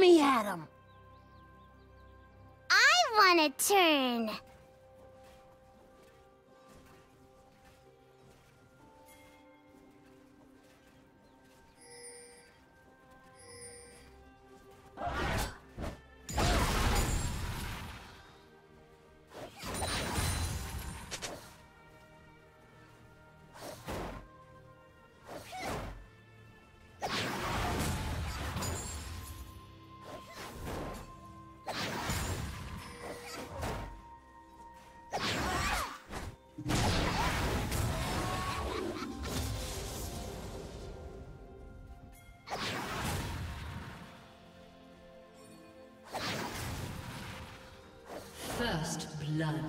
Gimme at him! I wanna turn! First blood.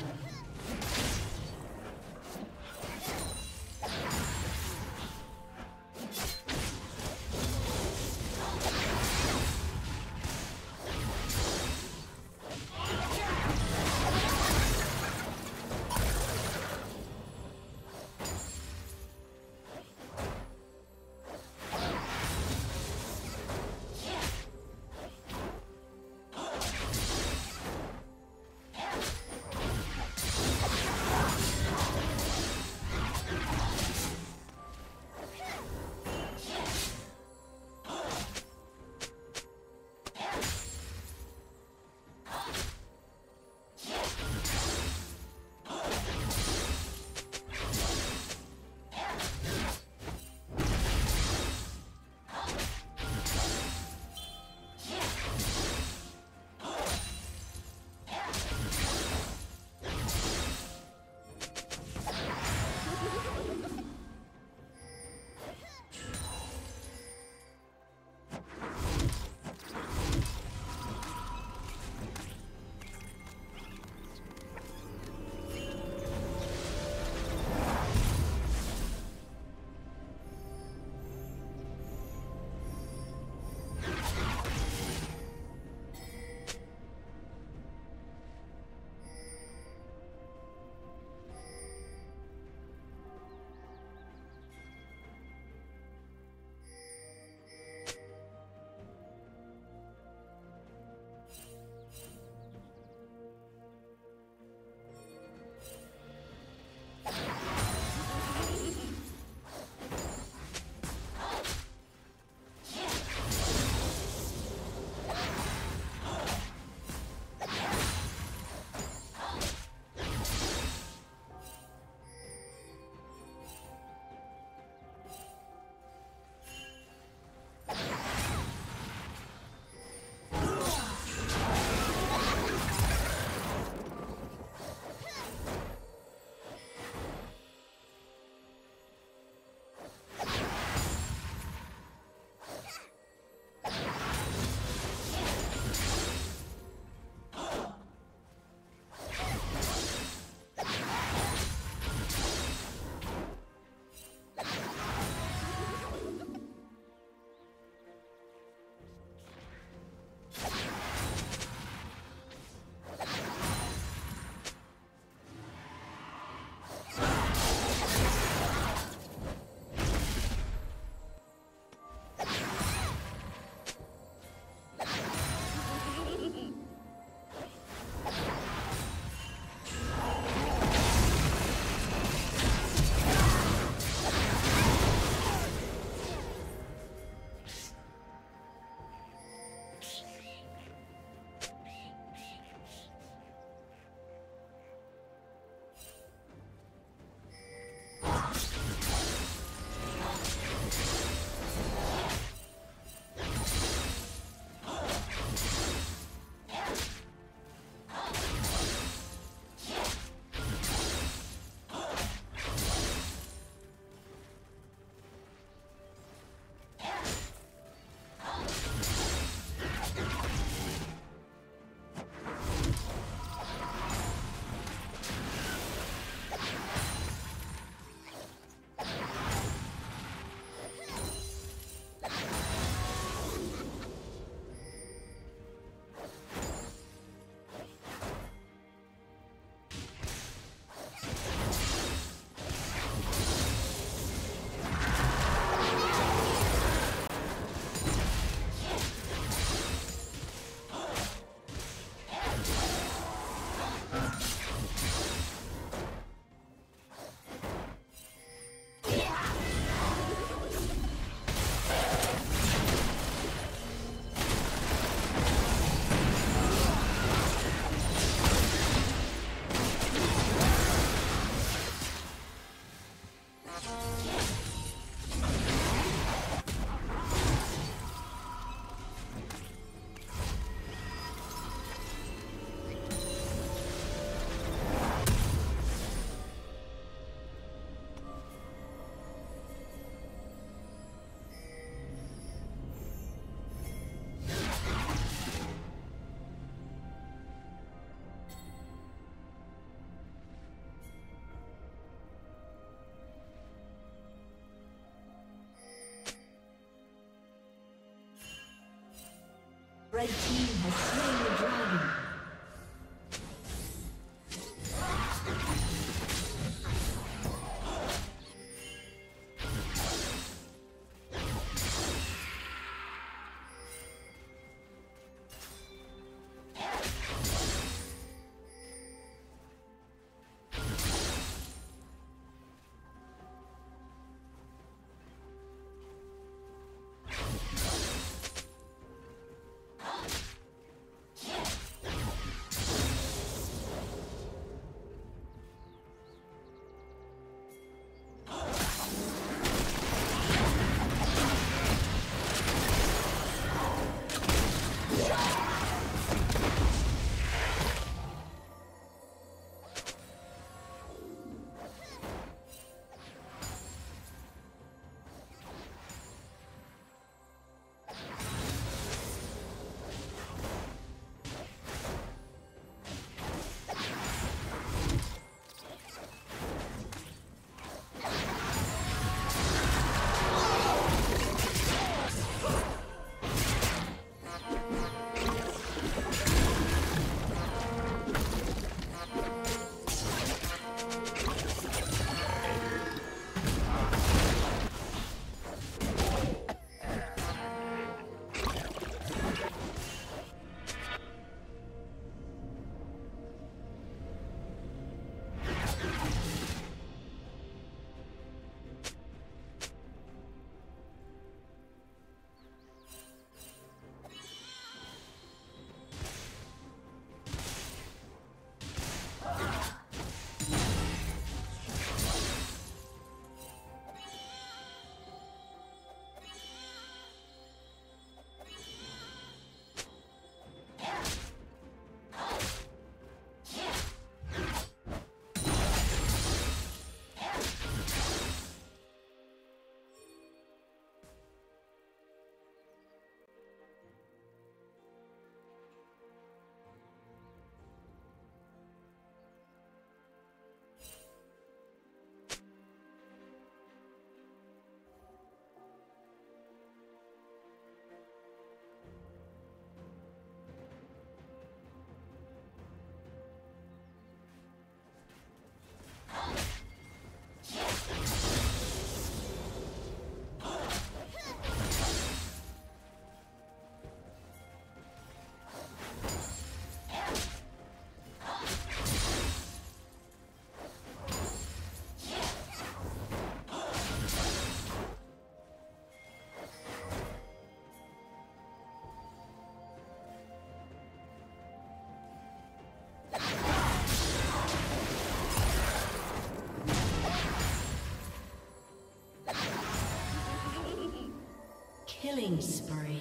Red team has slain the dragon. Killing spree.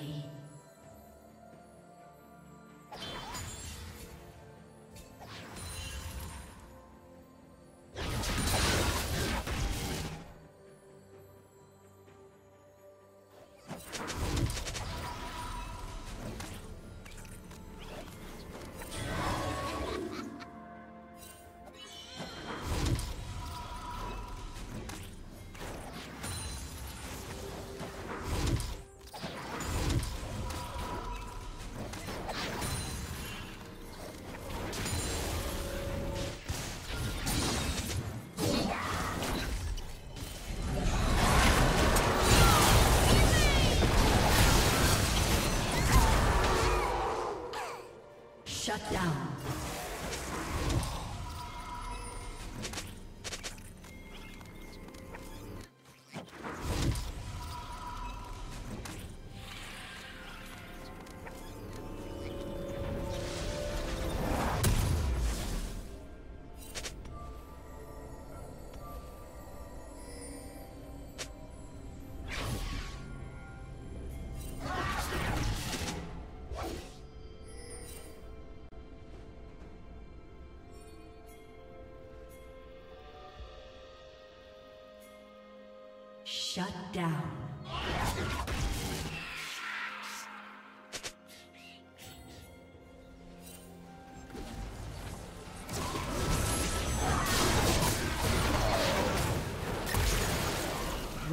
Shut down. Shut down.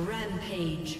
Rampage.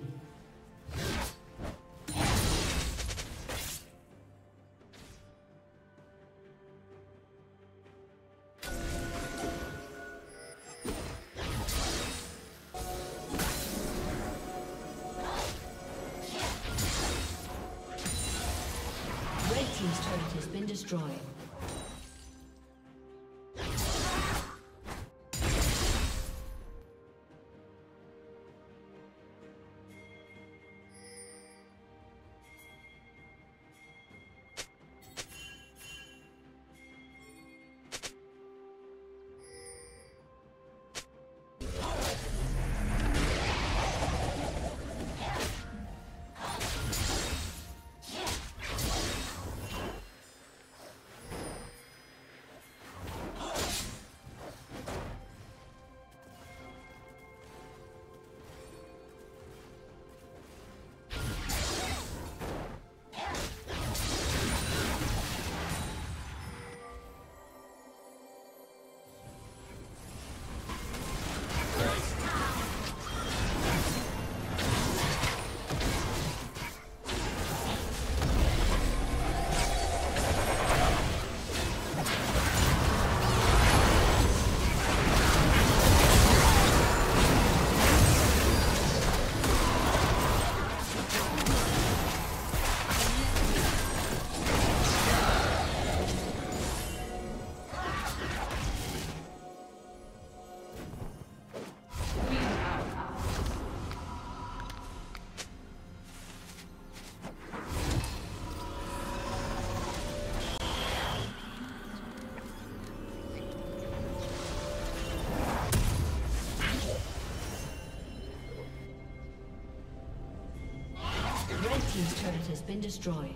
Destroyed. His turret has been destroyed.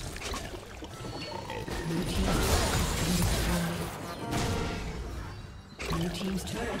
Blue team's turret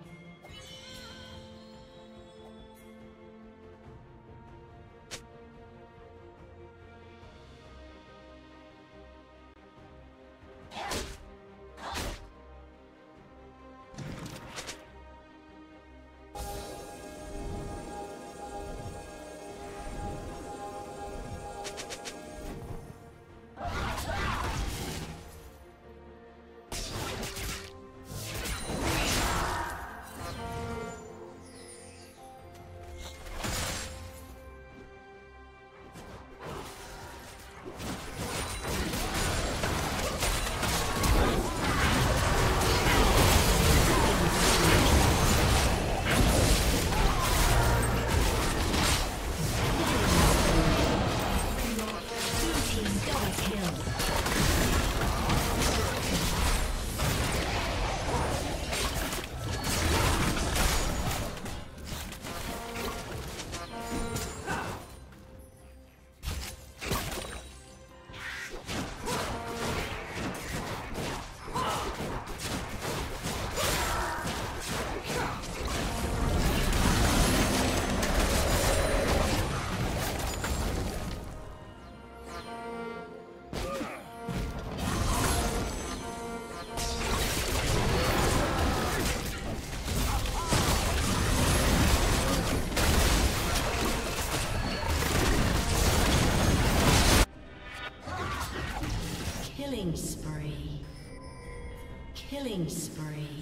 Killing spree.